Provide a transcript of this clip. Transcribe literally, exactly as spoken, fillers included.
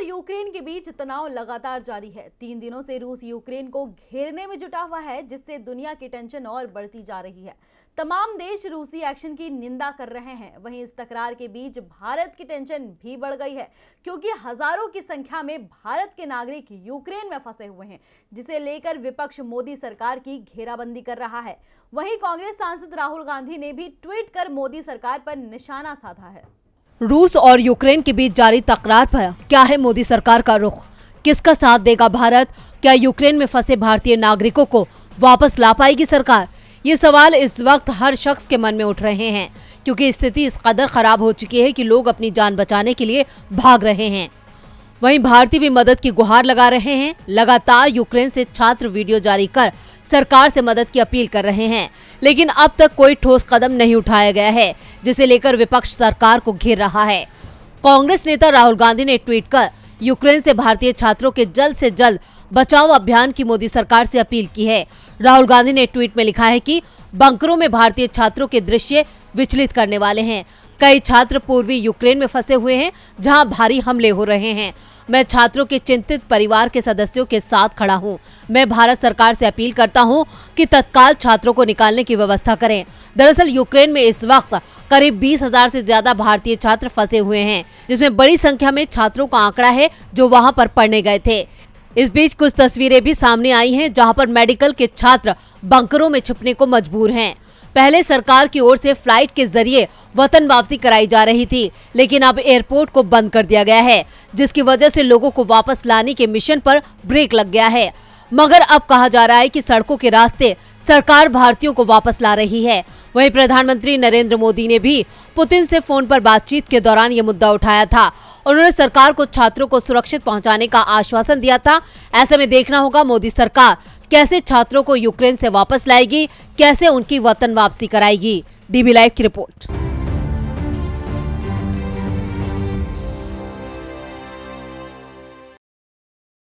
और यूक्रेन के बीच तनाव लगातार जारी है। तीन दिनों से रूस यूक्रेन को घेरने में जुटा हुआ है, जिससे दुनिया की टेंशन और बढ़ती जा रही है। तमाम देश रूसी एक्शन की निंदा कर रहे हैं। वहीं इस तकरार के बीच भारत की टेंशन भी बढ़ गई है, क्योंकि हजारों की संख्या में भारत के नागरिक यूक्रेन में फंसे हुए हैं, जिसे लेकर विपक्ष मोदी सरकार की घेराबंदी कर रहा है। वहीं कांग्रेस सांसद राहुल गांधी ने भी ट्वीट कर मोदी सरकार पर निशाना साधा है। रूस और यूक्रेन के बीच जारी तकरार पर क्या है मोदी सरकार का रुख? किसका साथ देगा भारत? क्या यूक्रेन में फंसे भारतीय नागरिकों को वापस ला पाएगी सरकार? ये सवाल इस वक्त हर शख्स के मन में उठ रहे हैं, क्योंकि स्थिति इस कदर खराब हो चुकी है कि लोग अपनी जान बचाने के लिए भाग रहे हैं। वहीं भारतीय भी मदद की गुहार लगा रहे हैं। लगातार यूक्रेन से छात्र वीडियो जारी कर सरकार से मदद की अपील कर रहे हैं, लेकिन अब तक कोई ठोस कदम नहीं उठाया गया है, जिसे लेकर विपक्ष सरकार को घेर रहा है। कांग्रेस नेता राहुल गांधी ने ट्वीट कर यूक्रेन से भारतीय छात्रों के जल्द से जल्द बचाव अभियान की मोदी सरकार से अपील की है। राहुल गांधी ने ट्वीट में लिखा है कि बंकरों में भारतीय छात्रों के दृश्य विचलित करने वाले हैं। कई छात्र पूर्वी यूक्रेन में फंसे हुए हैं, जहां भारी हमले हो रहे हैं। मैं छात्रों के चिंतित परिवार के सदस्यों के साथ खड़ा हूं। मैं भारत सरकार से अपील करता हूं कि तत्काल छात्रों को निकालने की व्यवस्था करें। दरअसल यूक्रेन में इस वक्त करीब बीस हज़ार से ज्यादा भारतीय छात्र फंसे हुए हैं, जिसमें बड़ी संख्या में छात्रों का आंकड़ा है जो वहाँ पर पढ़ने गए थे। इस बीच कुछ तस्वीरें भी सामने आई हैं, जहाँ पर मेडिकल के छात्र बंकरों में छिपने को मजबूर हैं। पहले सरकार की ओर से फ्लाइट के जरिए वतन वापसी कराई जा रही थी, लेकिन अब एयरपोर्ट को बंद कर दिया गया है, जिसकी वजह से लोगों को वापस लाने के मिशन पर ब्रेक लग गया है। मगर अब कहा जा रहा है कि सड़कों के रास्ते सरकार भारतीयों को वापस ला रही है। वहीं प्रधानमंत्री नरेंद्र मोदी ने भी पुतिन से फोन पर बातचीत के दौरान ये मुद्दा उठाया था। उन्होंने सरकार को छात्रों को सुरक्षित पहुंचाने का आश्वासन दिया था। ऐसे में देखना होगा मोदी सरकार कैसे छात्रों को यूक्रेन से वापस लाएगी, कैसे उनकी वतन वापसी कराएगी। डीबी लाइव की रिपोर्ट।